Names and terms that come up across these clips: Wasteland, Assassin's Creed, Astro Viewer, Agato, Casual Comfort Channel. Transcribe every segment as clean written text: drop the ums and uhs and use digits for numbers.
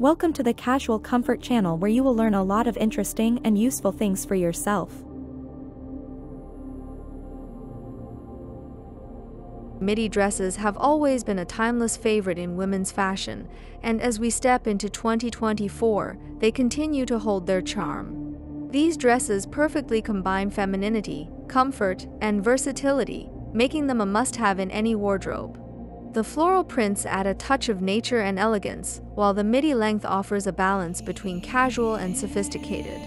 Welcome to the Casual Comfort Channel, where you will learn a lot of interesting and useful things for yourself. Midi dresses have always been a timeless favorite in women's fashion, and as we step into 2024, they continue to hold their charm. These dresses perfectly combine femininity, comfort, and versatility, making them a must-have in any wardrobe. The floral prints add a touch of nature and elegance, while the midi length offers a balance between casual and sophisticated.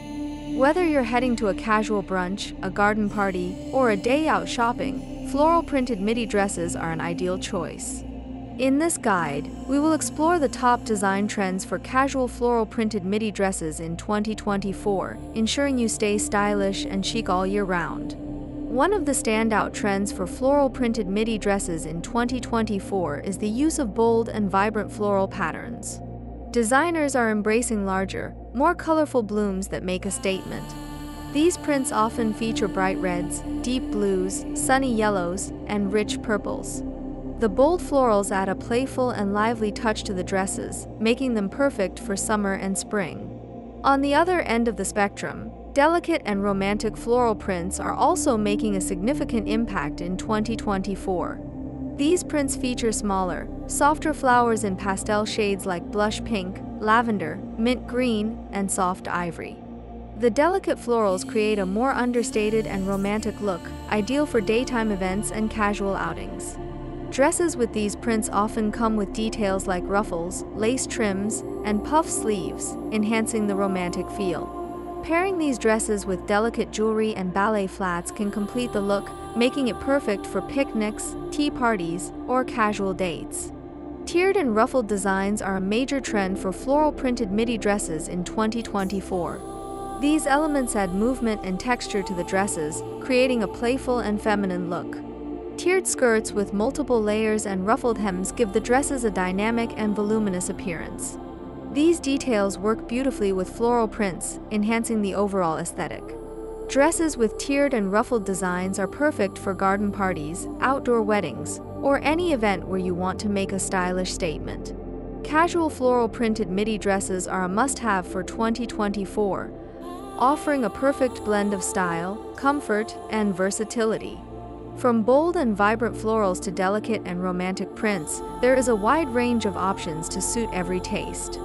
Whether you're heading to a casual brunch, a garden party, or a day out shopping, floral printed midi dresses are an ideal choice. In this guide, we will explore the top design trends for casual floral printed midi dresses in 2024, ensuring you stay stylish and chic all year round. One of the standout trends for floral printed midi dresses in 2024 is the use of bold and vibrant floral patterns. Designers are embracing larger, more colorful blooms that make a statement. These prints often feature bright reds, deep blues, sunny yellows, and rich purples. The bold florals add a playful and lively touch to the dresses, making them perfect for summer and spring. On the other end of the spectrum, delicate and romantic floral prints are also making a significant impact in 2024. These prints feature smaller, softer flowers in pastel shades like blush pink, lavender, mint green, and soft ivory. The delicate florals create a more understated and romantic look, ideal for daytime events and casual outings. Dresses with these prints often come with details like ruffles, lace trims, and puff sleeves, enhancing the romantic feel. Pairing these dresses with delicate jewelry and ballet flats can complete the look, making it perfect for picnics, tea parties, or casual dates. Tiered and ruffled designs are a major trend for floral printed midi dresses in 2024. These elements add movement and texture to the dresses, creating a playful and feminine look. Tiered skirts with multiple layers and ruffled hems give the dresses a dynamic and voluminous appearance. These details work beautifully with floral prints, enhancing the overall aesthetic. Dresses with tiered and ruffled designs are perfect for garden parties, outdoor weddings, or any event where you want to make a stylish statement. Casual floral printed midi dresses are a must-have for 2024, offering a perfect blend of style, comfort, and versatility. From bold and vibrant florals to delicate and romantic prints, there is a wide range of options to suit every taste.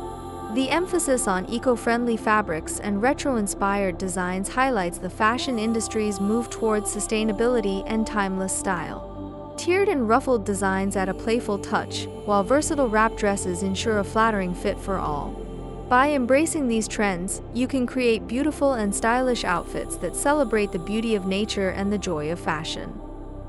The emphasis on eco-friendly fabrics and retro-inspired designs highlights the fashion industry's move towards sustainability and timeless style. Tiered and ruffled designs add a playful touch, while versatile wrap dresses ensure a flattering fit for all. By embracing these trends, you can create beautiful and stylish outfits that celebrate the beauty of nature and the joy of fashion.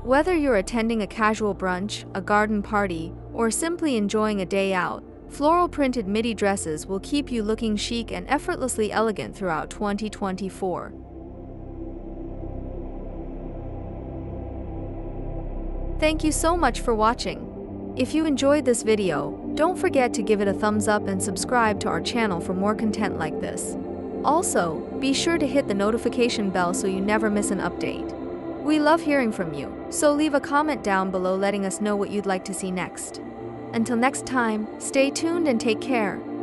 Whether you're attending a casual brunch, a garden party, or simply enjoying a day out, floral printed midi dresses will keep you looking chic and effortlessly elegant throughout 2024. Thank you so much for watching. If you enjoyed this video, don't forget to give it a thumbs up and subscribe to our channel for more content like this. Also, be sure to hit the notification bell so you never miss an update. We love hearing from you, so leave a comment down below letting us know what you'd like to see next. Until next time, stay tuned and take care.